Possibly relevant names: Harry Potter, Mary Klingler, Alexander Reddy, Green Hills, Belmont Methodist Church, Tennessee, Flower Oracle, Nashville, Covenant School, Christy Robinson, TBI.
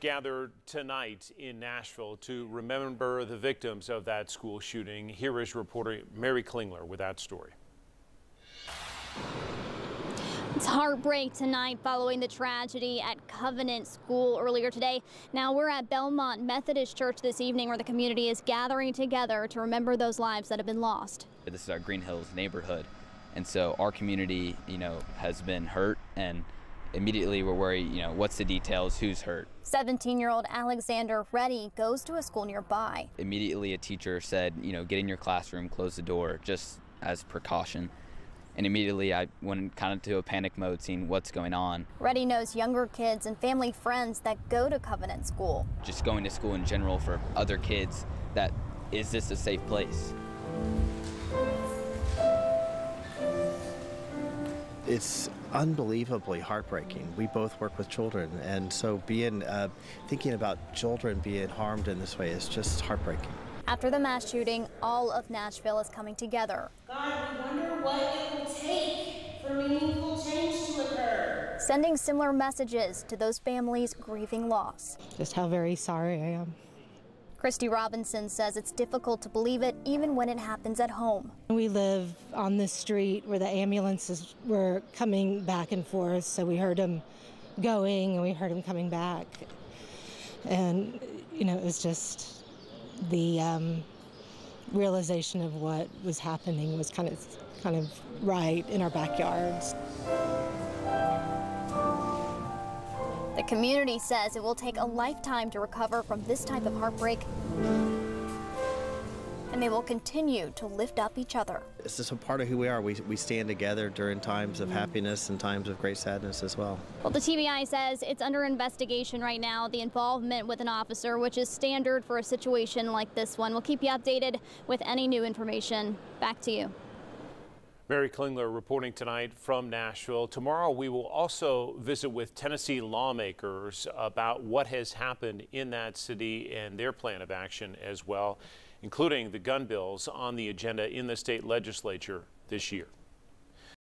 Gathered tonight in Nashville to remember the victims of that school shooting. Here is reporter Mary Klingler with that story. It's heartbreak tonight following the tragedy at Covenant School earlier today. Now we're at Belmont Methodist Church this evening, where the community is gathering together to remember those lives that have been lost. This is our Green Hills neighborhood, and so our community, has been hurt, and immediately we're worried, what's the details, who's hurt. 17-year-old Alexander Reddy goes to a school nearby. Immediately a teacher said, get in your classroom, close the door, just as precaution. And immediately I went kind of to a panic mode, seeing what's going on. Reddy knows younger kids and family friends that go to Covenant School. Just going to school in general for other kids, that is this a safe place? It's unbelievably heartbreaking. We both work with children, and so thinking about children being harmed in this way is just heartbreaking. After the mass shooting, all of Nashville is coming together. God, we wonder what it will take for meaningful change to occur. Sending similar messages to those families grieving loss. Just how very sorry I am. Christy Robinson says it's difficult to believe it, even when it happens at home. We live on this street where the ambulances were coming back and forth, so we heard them going and we heard them coming back. And, it was just the realization of what was happening was kind of right in our backyards. The community says it will take a lifetime to recover from this type of heartbreak, and they will continue to lift up each other. This is a part of who we are. We stand together during times of happiness and times of great sadness as well. Well, the TBI says it's under investigation right now, the involvement with an officer, which is standard for a situation like this one. We'll keep you updated with any new information. Back to you. Mary Klingler reporting tonight from Nashville. Tomorrow we will also visit with Tennessee lawmakers about what has happened in that city and their plan of action as well, including the gun bills on the agenda in the state legislature this year.